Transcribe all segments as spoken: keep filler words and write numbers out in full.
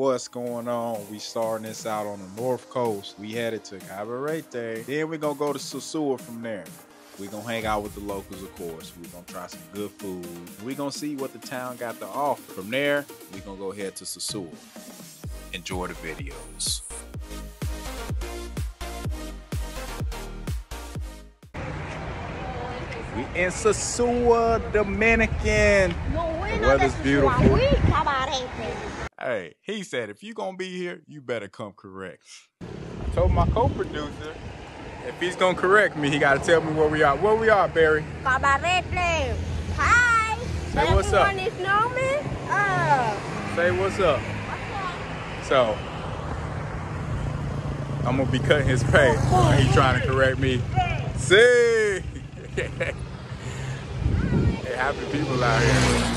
What's going on? We starting this out on the North Coast. We headed to Cabarete. Then we're going to go to Sosua from there. We're going to hang out with the locals, of course. We're going to try some good food. We're going to see what the town got to offer. From there, we're going to go head to Sosua. Enjoy the videos. We in Sosua, Dominican. The weather's beautiful. Hey, he said, if you're going to be here, you better come correct. I told my co-producer, if he's going to correct me, he got to tell me where we are. Where we are, Barry? Cabarete. Hi. Say everyone what's up. Is normal. Uh, Say what's up. What's up? So, I'm going to be cutting his pay. Oh, he's trying to correct me. Hey. See? Hey, happy people out here.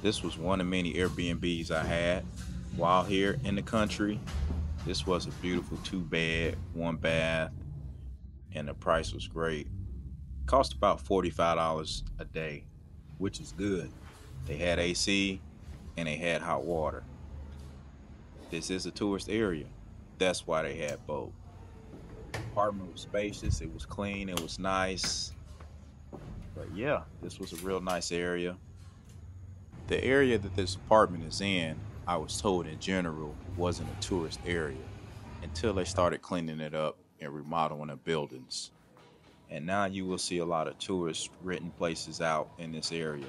This was one of many Airbnbs I had while here in the country. This was a beautiful two bed, one bath, and the price was great. It cost about forty-five dollars a day, which is good. They had A C and they had hot water. This is a tourist area. That's why they had both. The apartment was spacious, it was clean, it was nice. But yeah, this was a real nice area. The area that this apartment is in, I was told in general, wasn't a tourist area until they started cleaning it up and remodeling the buildings. And now you will see a lot of tourist renting places out in this area.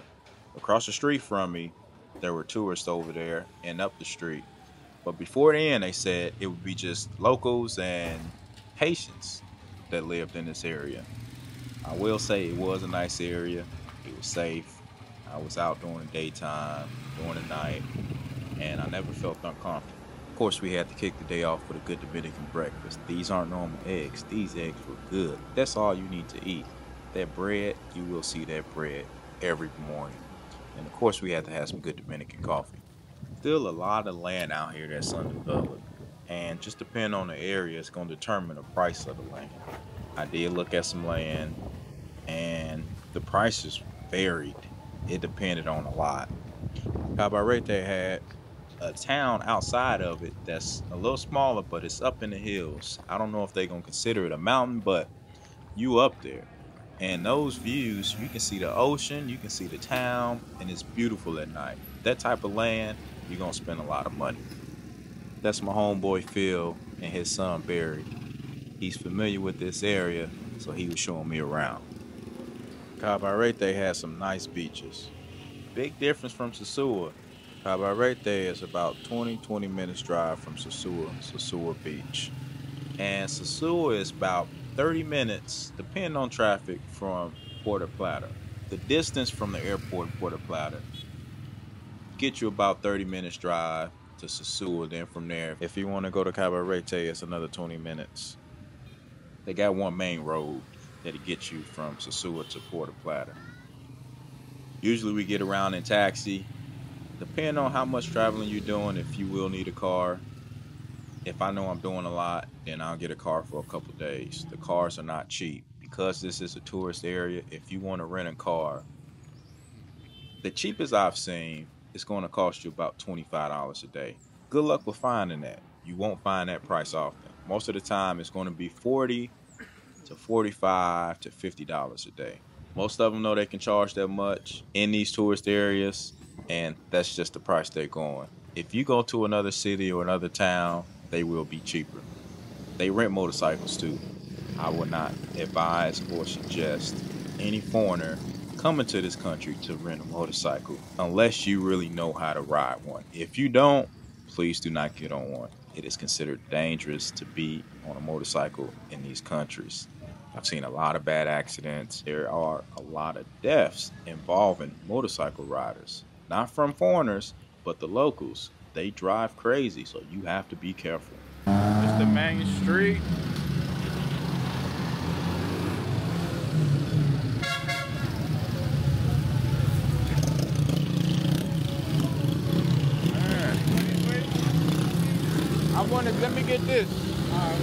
Across the street from me, there were tourists over there and up the street. But before then, they said it would be just locals and Haitians that lived in this area. I will say it was a nice area, it was safe. I was out during the daytime, during the night, and I never felt uncomfortable. Of course, we had to kick the day off with a good Dominican breakfast. These aren't normal eggs. These eggs were good. That's all you need to eat. That bread, you will see that bread every morning. And of course, we had to have some good Dominican coffee. Still a lot of land out here that's undeveloped, and just depending on the area, it's gonna determine the price of the land. I did look at some land, and the prices varied. It depended on a lot. Cabarete had a town outside of it that's a little smaller, but it's up in the hills. I don't know if they're going to consider it a mountain, but you up there. And those views, you can see the ocean, you can see the town, and it's beautiful at night. That type of land, you're going to spend a lot of money. That's my homeboy Phil and his son Barry. He's familiar with this area, so he was showing me around. Cabarete has some nice beaches. Big difference from Sosua. Cabarete is about twenty, twenty minutes drive from Sosua, Sosua Beach. And Sosua is about thirty minutes, depending on traffic, from Puerto Plata. The distance from the airport Puerto Plata gets you about thirty minutes drive to Sosua. Then from there, if you want to go to Cabarete, it's another twenty minutes. They got one main road that'll get you from Sosua to Puerto Plata. Usually we get around in taxi. Depending on how much traveling you're doing, if you will need a car. If I know I'm doing a lot, then I'll get a car for a couple days. The cars are not cheap. Because this is a tourist area, if you want to rent a car, the cheapest I've seen is going to cost you about twenty-five dollars a day. Good luck with finding that. You won't find that price often. Most of the time it's going to be forty dollars to forty-five dollars to fifty dollars a day. Most of them know they can charge that much in these tourist areas, and that's just the price they're going. If you go to another city or another town, they will be cheaper. They rent motorcycles too. I would not advise or suggest any foreigner coming to this country to rent a motorcycle unless you really know how to ride one. If you don't, please do not get on one. It is considered dangerous to be on a motorcycle in these countries. I've seen a lot of bad accidents. There are a lot of deaths involving motorcycle riders. Not from foreigners, but the locals. They drive crazy, so you have to be careful. It's the main street. I wanted, let me get this.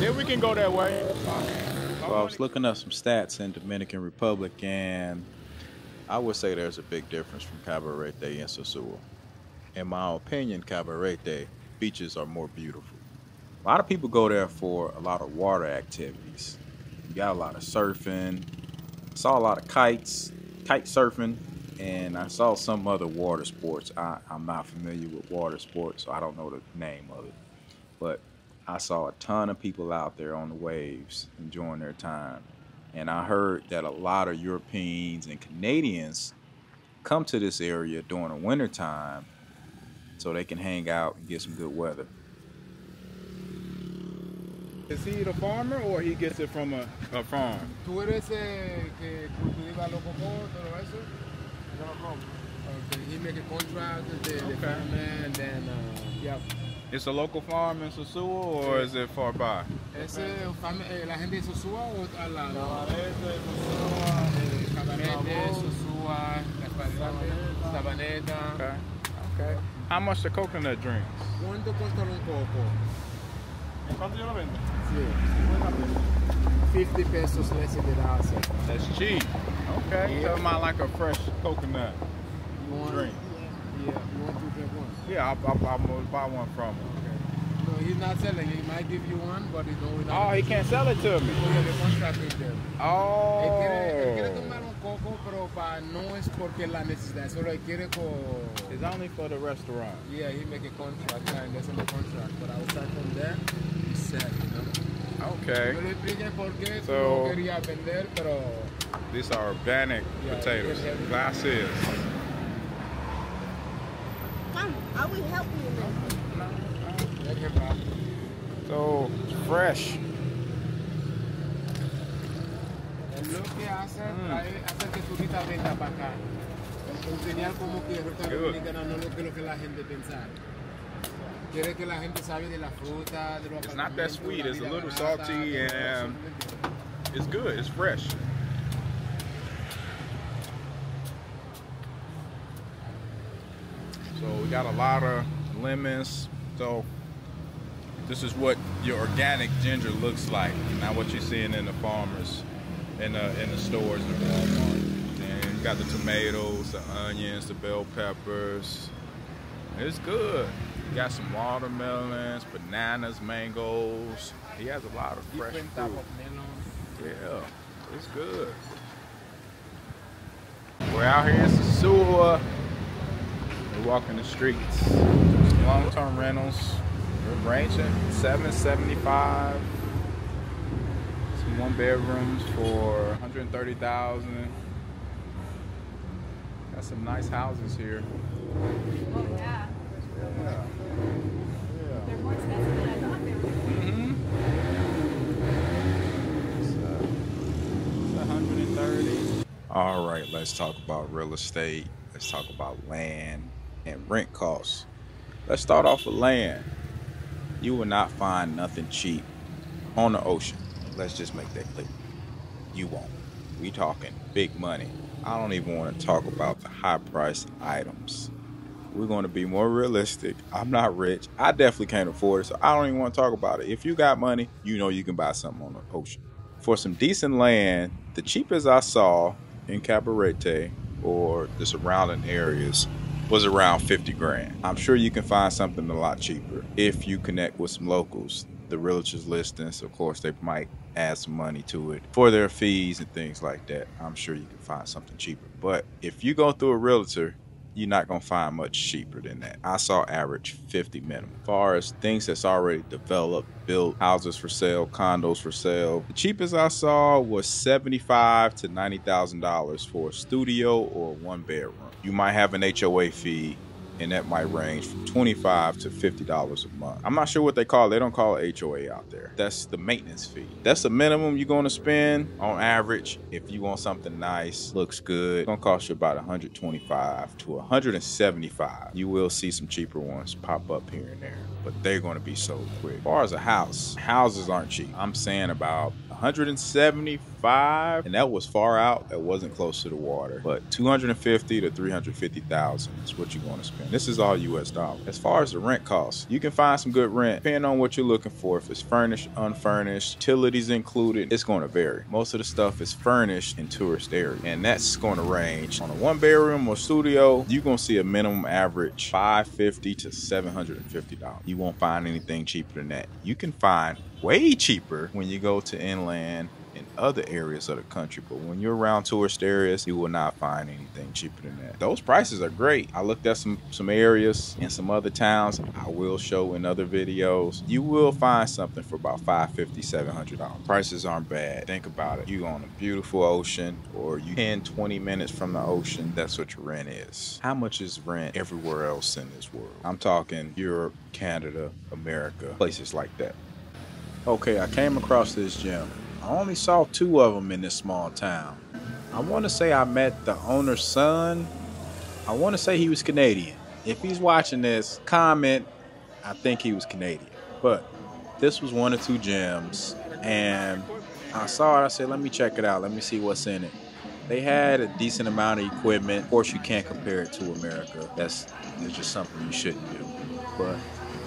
Then we can go that way. So I was looking up some stats in Dominican Republic, and I would say there's a big difference from Cabarete and Sosua. In my opinion, Cabarete beaches are more beautiful. A lot of people go there for a lot of water activities. You got a lot of surfing. I saw a lot of kites, kite surfing, and I saw some other water sports. I, I'm not familiar with water sports, so I don't know the name of it. But I saw a ton of people out there on the waves enjoying their time. And I heard that a lot of Europeans and Canadians come to this area during the winter time so they can hang out and get some good weather. Is he the farmer or he gets it from a, a farm? ¿Tú eres el que cultiva los cocos, todo eso? No, no. Okay, he make a contract with the, okay. the farmer and then, uh, yeah. It's a local farm in Sosua or is it far by? Es la gente de Sosua o al lado? Cabarete, Sosua, Cabarete, Sosua, Sabaneta. Okay. Okay. How much the coconut drinks? ¿Cuánto cuesta un coco? ¿Cuánto yo lo vendo? Sí. fifty pesos less than the outside. That's cheap. Okay. Yeah. So am I like a fresh coconut you drink? Yeah. yeah. You want to drink one? Yeah, I'll, I'll, I'll buy one from him. Okay. No, he's not selling. He might give you one, but he's going Oh, he can't sell it to me. Oh. It's only for the restaurant. Yeah, he make a contract. Yeah, that's on the contract. But I will start from there. Okay. So these are organic yeah, potatoes. Glasses. Mom, I will help you. So fresh. Mm. It's not that sweet, it's a little salty and it's good, it's fresh. So we got a lot of lemons. So this is what your organic ginger looks like, not what you're seeing in the farmers, in the, in the stores in the Walmart. And you got the tomatoes, the onions, the bell peppers. It's good. You got some watermelons, bananas, mangoes. He has a lot of fresh fruit. Yeah, it's good. We're out here in Sosua. We're walking the streets. Long-term rentals. We're ranging seven seventy-five. Some one-bedrooms for one hundred thirty thousand. Got some nice houses here. Oh, yeah. Yeah. Yeah. They're more expensive than I thought they were. Mm-hmm. one hundred thirty. All right, let's talk about real estate. Let's talk about land and rent costs. Let's start off with land. You will not find nothing cheap on the ocean. Let's just make that clear. You won't. We talking big money. I don't even want to talk about the high-priced items. We're going to be more realistic. I'm not rich. I definitely can't afford it, so I don't even want to talk about it. If you got money, you know you can buy something on the ocean. For some decent land, the cheapest I saw in Cabarete or the surrounding areas was around fifty grand. I'm sure you can find something a lot cheaper if you connect with some locals. The realtors listings, of course, they might add some money to it for their fees and things like that. I'm sure you can find something cheaper. But if you go through a realtor, you're not gonna find much cheaper than that. I saw average fifty minimum. As far as things that's already developed, built, houses for sale, condos for sale, the cheapest I saw was seventy-five thousand to ninety thousand dollars for a studio or one bedroom. You might have an H O A fee, and that might range from twenty-five to fifty dollars a month. I'm not sure what they call it. They don't call it H O A out there. That's the maintenance fee. That's the minimum you're gonna spend on average. If you want something nice, looks good, it's gonna cost you about one hundred twenty-five to one hundred seventy-five. You will see some cheaper ones pop up here and there, but they're gonna be sold quick. As far as a house, houses aren't cheap. I'm saying about one hundred seventy-five, and that was far out. That wasn't close to the water. But two hundred fifty to three hundred fifty thousand is what you're going to spend. This is all U S dollars. As far as the rent costs, you can find some good rent depending on what you're looking for. If it's furnished, unfurnished, utilities included, it's going to vary. Most of the stuff is furnished in tourist area, and that's going to range on a one bedroom or studio. You're going to see a minimum average five hundred fifty to seven hundred fifty dollars. You won't find anything cheaper than that. You can find way cheaper when you go to inland and other areas of the country, but when you're around tourist areas, you will not find anything cheaper than that. Those prices are great. I looked at some some areas and some other towns I will show in other videos. You will find something for about five hundred fifty, seven hundred dollars. Prices aren't bad. Think about it. You're on a beautiful ocean, or you ten, twenty minutes from the ocean. That's what your rent is. How much is rent everywhere else in this world? I'm talking Europe, Canada, America, places like that. Okay, I came across this gym. I only saw two of them in this small town. I want to say I met the owner's son. I want to say he was Canadian. If he's watching this, comment, I think he was Canadian. But this was one of two gyms, and I saw it. I said, let me check it out. Let me see what's in it. They had a decent amount of equipment. Of course, you can't compare it to America. That's, that's just something you shouldn't do. But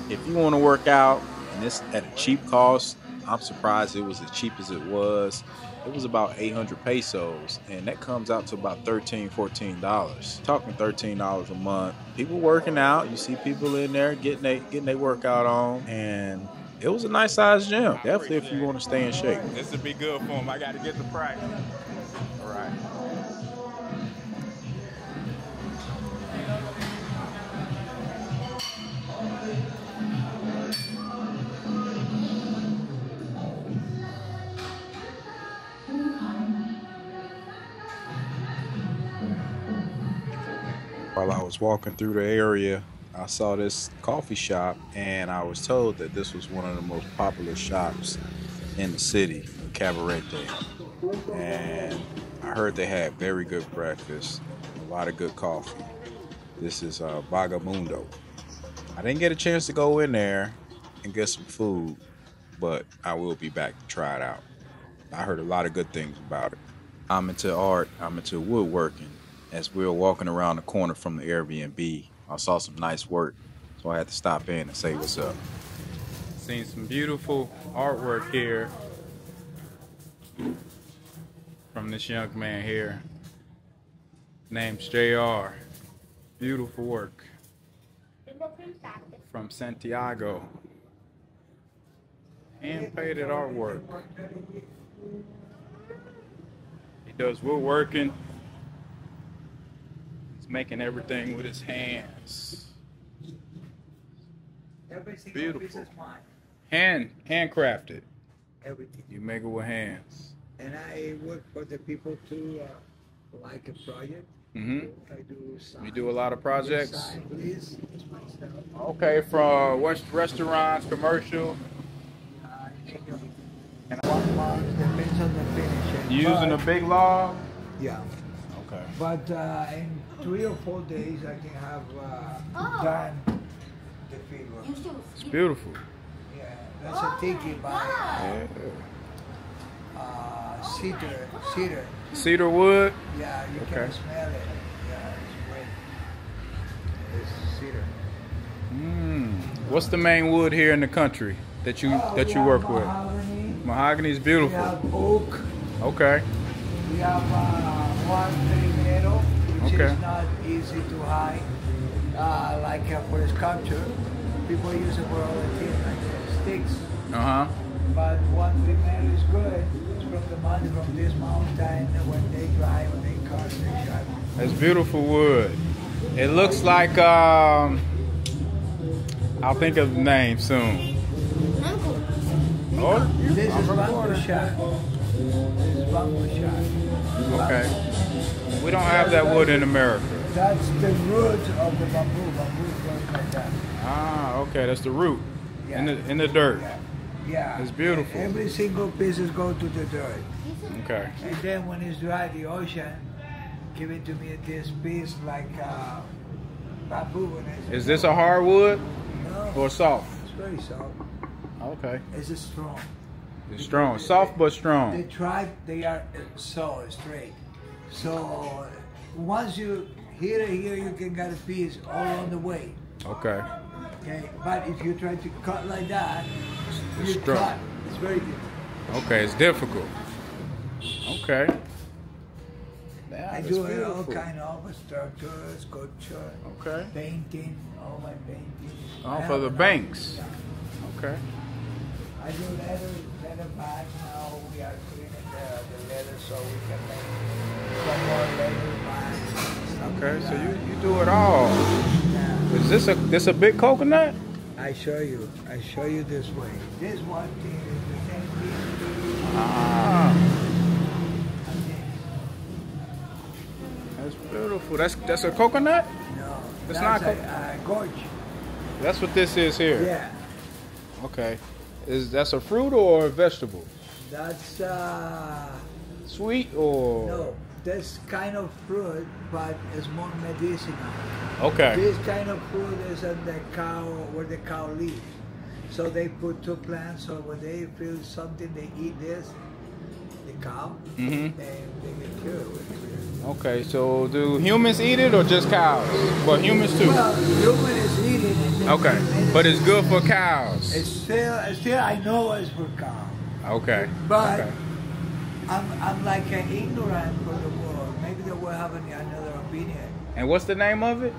if you want to work out, and it's at a cheap cost, I'm surprised it was as cheap as it was. It was about eight hundred pesos, and that comes out to about thirteen, fourteen dollars. Talking thirteen dollars a month. People working out. You see people in there getting they getting their workout on, and it was a nice sized gym. Definitely if you want to stay in shape. This would be good for them. I got to get the price. All right. While I was walking through the area, I saw this coffee shop, and I was told that this was one of the most popular shops in the city, Cabarete. And I heard they had very good breakfast, a lot of good coffee. This is uh, Bagamundo. I didn't get a chance to go in there and get some food, but I will be back to try it out. I heard a lot of good things about it. I'm into art, I'm into woodworking. As we were walking around the corner from the Airbnb, I saw some nice work, so I had to stop in and say what's up. Seen some beautiful artwork here from this young man here, named J R. Beautiful work from Santiago. Hand-painted artwork. He does woodworking. Making everything with his hands. Beautiful. Hand, handcrafted. Everything. You make it with hands. And I work for the people too, uh, like a project. Mm-hmm. I do sign. You do a lot of projects? Yes, I, okay, from uh, restaurants, commercial. Uh, and One log depends on the finish. You using but, a big log? Yeah. Okay. But uh, in three or four days, I can have uh, oh. done the figure. It's beautiful. Yeah, that's a tiki by uh, yeah. uh, cedar, cedar. Cedar wood? Yeah, you okay. can smell it. Yeah, it's great. It's cedar. Mm. What's the main wood here in the country that you oh, that you work mahogany. with? Mahogany is beautiful. We have oak. Okay. We have uh, one primero, which okay. is not easy to hide, uh, like uh, for sculpture. People use it for other things, like uh, sticks. Uh huh. But one primero is good. It's from the mountain, from this mountain. When they drive, when they cut, they drive. That's beautiful wood. It looks like um. I'll think of the name soon. Uncle. Oh, this I'm is Bango Shah. This is Bango Shah. Okay. We don't have that wood in America. That's the root of the bamboo. Bamboo grows like that. Ah, okay. That's the root. Yeah. In the in the dirt. Yeah. yeah. It's beautiful. And every single pieces go to the dirt. Okay. And then when it's dry, the ocean give it to me this piece like uh, bamboo. Is this a hardwood? No. Or soft? It's very soft. Okay. It's strong. They're strong, they, soft but strong. They tribe, they are so straight. So once you here here, you can get a piece all on the way. Okay. Okay, but if you try to cut like that, it's you cut. It's very difficult. Okay, it's difficult. Okay. That I do beautiful. all kind of structures, sculpture, okay, painting, all my painting. Oh, for the banks. Okay. I do leather, leather bags now. We are cleaning the, the leather so we can make some more leather bags. Okay, so you, you do it all. Yeah. Is this a this a big coconut? I show you. I show you this way. This one thing is the same thing. Ah. That's beautiful. That's that's a coconut? No. That's, that's not a, a gorge. That's what this is here. Yeah. Okay. Is that's a fruit or a vegetable? That's uh sweet or no, that's kind of fruit but it's more medicinal. Okay. This kind of fruit is on the cow where the cow lives. So they put two plants so when they feel something they eat this. Cow, mm-hmm. they, they get cured with it. Okay, so do humans eat it or just cows? But humans too. Well, human is eating it. Okay, it, but it's good for cows. It's still, it's still I know it's for cows. Okay. But okay. I'm, I'm like an ignorant for the world. Maybe they will have any, another opinion. And what's the name of it?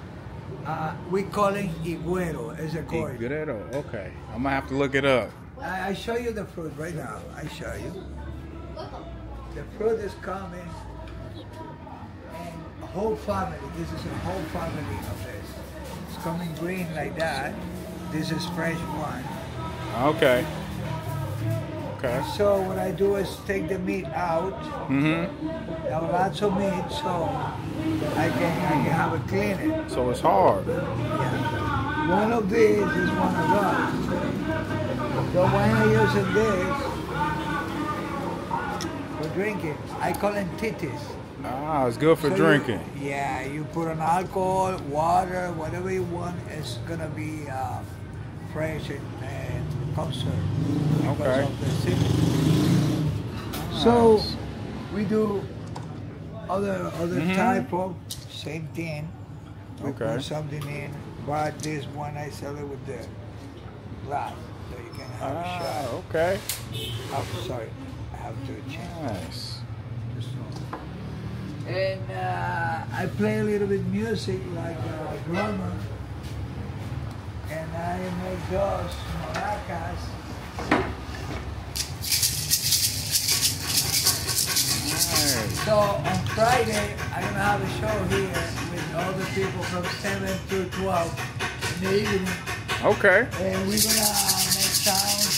Uh, we call it Higuero. It's a gourd. Higuero. Okay, I'm gonna have to look it up. I, I show you the fruit right now. I show you. The fruit is coming, and whole family, this is a whole family of this. It's coming green like that. This is fresh one. Okay. Okay. So what I do is take the meat out. Mm-hmm. There are lots of meat, so I can, I can have it clean. So it's hard. Yeah. One of these is one of those. So when I use this, for drinking, I call them titis. Ah, it's good for so drinking. You, yeah, you put on alcohol, water, whatever you want. It's gonna be uh, fresh and, and conserved. Okay. Nice. So we do other other mm-hmm. type of same thing. We okay. Put something in, but this one I sell it with the glass, so you can have ah, a shot. Okay. Oh, sorry. Nice. And uh, I play a little bit music like a drummer, and I make those maracas. Nice. So on Friday I'm gonna have a show here with all the people from seven to twelve in the evening. Okay. And we're gonna.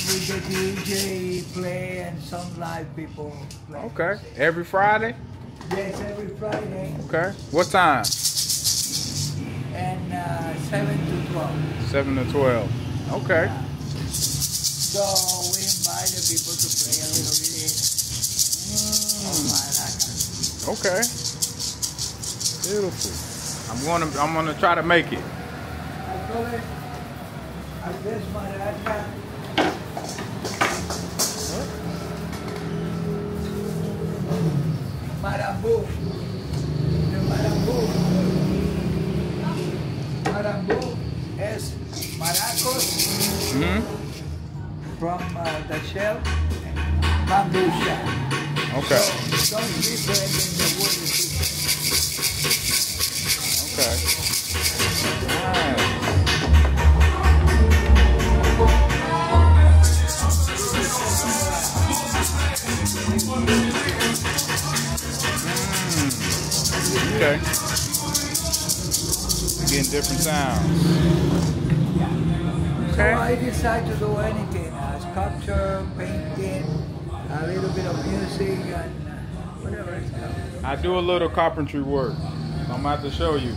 With the D J play and some live people play. Okay. Every Friday? Yes, every Friday. Okay. What time? And uh, seven to twelve. seven to twelve. Okay. Yeah. So we invite the people to play a little bit. Mm. Oh, okay. Beautiful. I'm gonna I'm gonna try to make it. I call it I guess my dad. Marambu. The marambu. Marambu is maracos mm-hmm. from uh, the shell and bamboo shell. Okay. So, don't be bread in the wood. Okay. Okay. We're getting different sounds. Yeah. Okay. So I decide to do anything, uh, sculpture, painting, a little bit of music, and uh, whatever it's called. I do a little carpentry work. So I'm about to show you.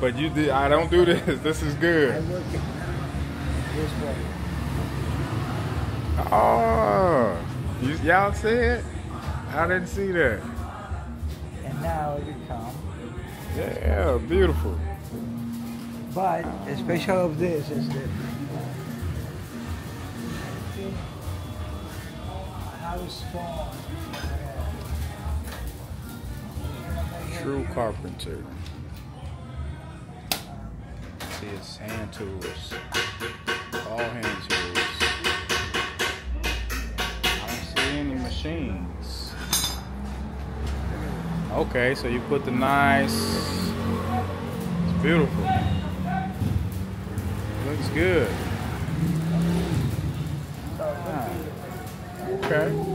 But you did. I don't do this. This is good. I work it this way. Oh, y'all see it? I didn't see that. Now you come. Yeah, beautiful. But the special of this is that I was strong. True carpenter. See, it's hand tools. All hand tools. I don't see any machines. Okay, so you put the nice. It's beautiful. Looks good. Ah. Okay.